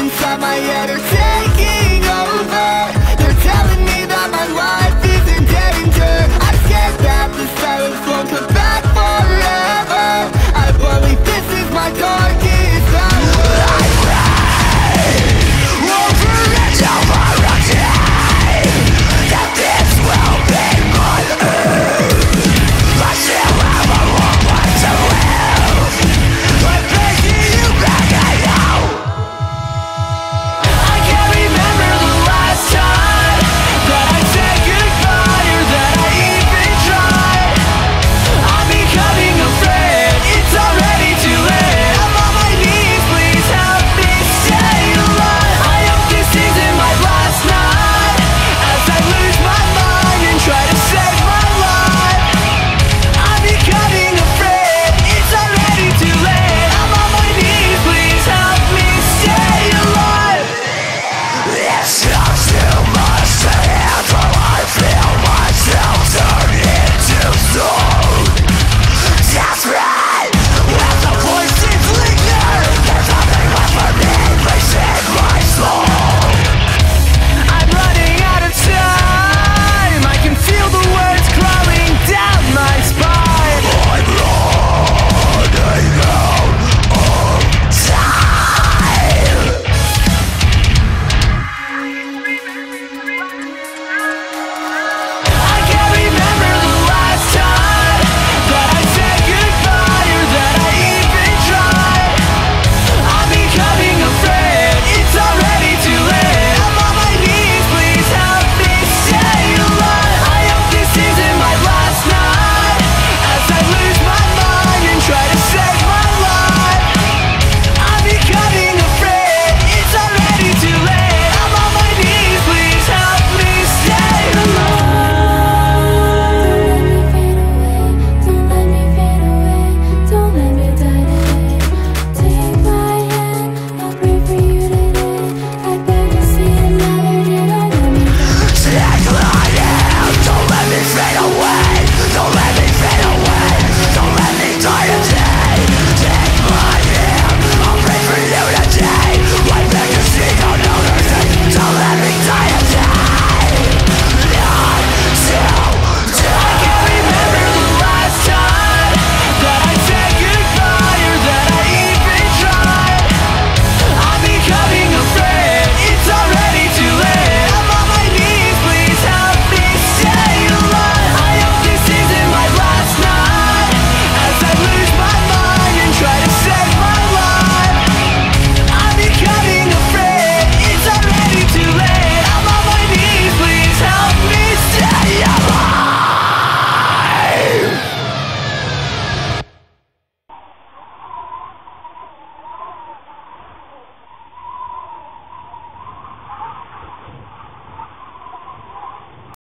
inside my head are taking over.